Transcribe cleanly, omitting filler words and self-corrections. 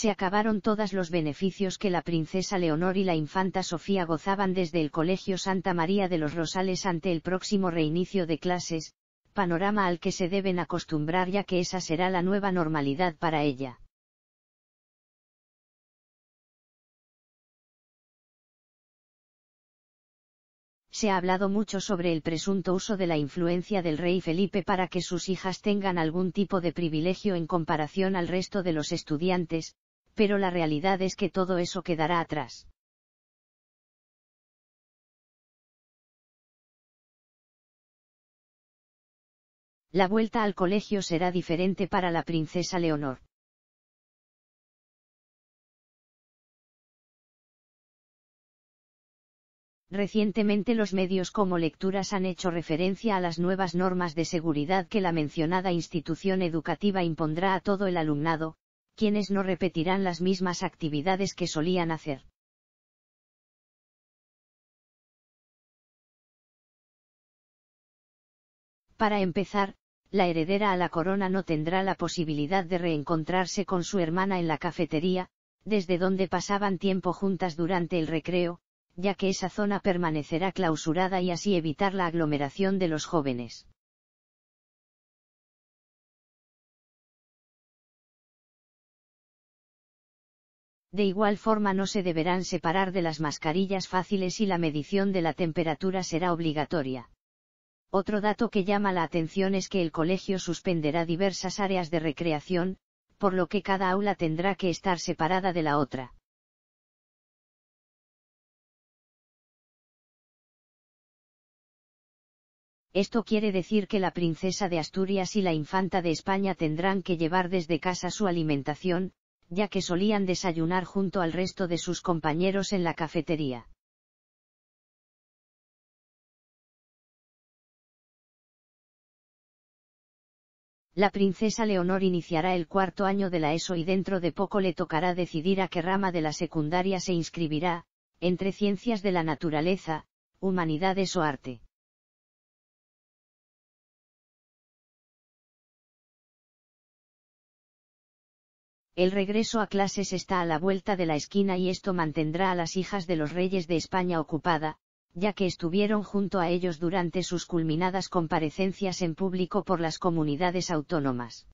se acabaron todos los beneficios que la princesa Leonor y la infanta Sofía gozaban desde el Colegio Santa María de los Rosales ante el próximo reinicio de clases, panorama al que se deben acostumbrar ya que esa será la nueva normalidad para ella. Se ha hablado mucho sobre el presunto uso de la influencia del rey Felipe para que sus hijas tengan algún tipo de privilegio en comparación al resto de los estudiantes, pero la realidad es que todo eso quedará atrás. La vuelta al colegio será diferente para la princesa Leonor. Recientemente los medios como Lecturas han hecho referencia a las nuevas normas de seguridad que la mencionada institución educativa impondrá a todo el alumnado, quienes no repetirán las mismas actividades que solían hacer. Para empezar, la heredera a la corona no tendrá la posibilidad de reencontrarse con su hermana en la cafetería, desde donde pasaban tiempo juntas durante el recreo, ya que esa zona permanecerá clausurada y así evitar la aglomeración de los jóvenes. De igual forma no se deberán separar de las mascarillas fáciles y la medición de la temperatura será obligatoria. Otro dato que llama la atención es que el colegio suspenderá diversas áreas de recreación, por lo que cada aula tendrá que estar separada de la otra. Esto quiere decir que la princesa de Asturias y la infanta de España tendrán que llevar desde casa su alimentación, ya que solían desayunar junto al resto de sus compañeros en la cafetería. La princesa Leonor iniciará el cuarto año de la ESO y dentro de poco le tocará decidir a qué rama de la secundaria se inscribirá, entre ciencias de la naturaleza, humanidades o arte. El regreso a clases está a la vuelta de la esquina y esto mantendrá a las hijas de los reyes de España ocupada, ya que estuvieron junto a ellos durante sus culminadas comparecencias en público por las comunidades autónomas.